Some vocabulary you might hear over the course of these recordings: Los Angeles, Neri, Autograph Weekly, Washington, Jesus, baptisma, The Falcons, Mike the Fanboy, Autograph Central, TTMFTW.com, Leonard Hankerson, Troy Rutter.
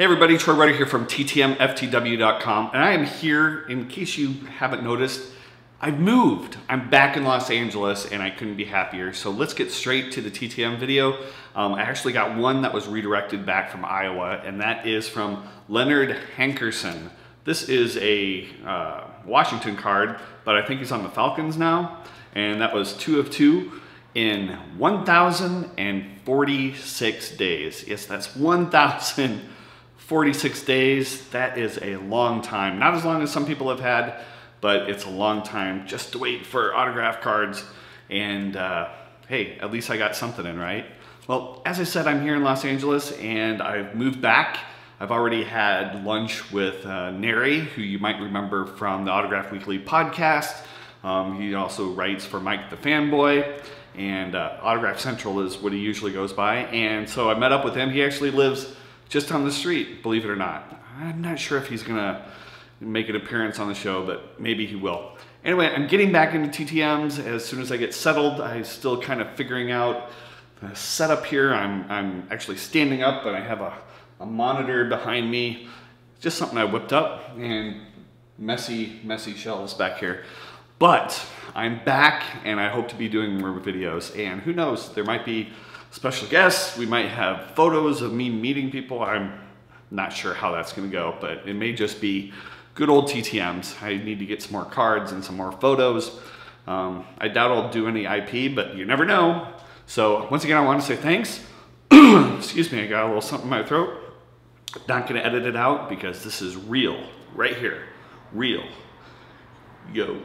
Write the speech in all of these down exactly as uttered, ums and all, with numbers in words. Hey everybody, Troy Rutter here from T T M F T W dot com, and I am here, in case you haven't noticed, I've moved. I'm back in Los Angeles and I couldn't be happier. So let's get straight to the T T M video. Um, I actually got one that was redirected back from Iowa, and that is from Leonard Hankerson. This is a uh, Washington card, but I think he's on the Falcons now. And that was two of two in one thousand forty-six days. Yes, that's one thousand forty-six days. That is a long time. Not as long as some people have had, but it's a long time just to wait for autograph cards. And uh, hey, at least I got something in, right? Well, as I said, I'm here in Los Angeles and I've moved back. I've already had lunch with uh, Neri, who you might remember from the Autograph Weekly podcast. Um, he also writes for Mike the Fanboy, and uh, Autograph Central is what he usually goes by. And so I met up with him. He actually lives just on the street, believe it or not. I'm not sure if he's gonna make an appearance on the show, but maybe he will. Anyway, I'm getting back into T T Ms as soon as I get settled. I'm still kind of figuring out the setup here. I'm, I'm actually standing up, but I have a A monitor behind me, just something I whipped up, and messy, messy shelves back here. But I'm back and I hope to be doing more videos, and who knows, there might be special guests. We might have photos of me meeting people. I'm not sure how that's gonna go, but it may just be good old T T Ms. I need to get some more cards and some more photos. Um, I doubt I'll do any I P, but you never know. So once again, I wanna say thanks. Excuse me, I got a little something in my throat. Not gonna edit it out because this is real, right here, real. Yo,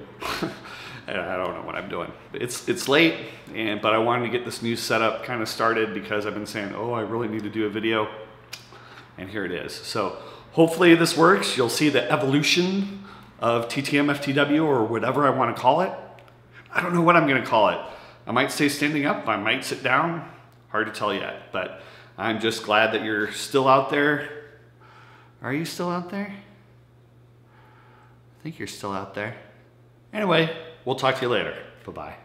I don't know what I'm doing. It's it's late, and but I wanted to get this new setup kind of started because I've been saying, oh, I really need to do a video, and here it is. So hopefully this works. You'll see the evolution of T T M F T W or whatever I want to call it. I don't know what I'm gonna call it. I might stay standing up. I might sit down. Hard to tell yet, but I'm just glad that you're still out there. Are you still out there? I think you're still out there. Anyway, we'll talk to you later. Bye-bye.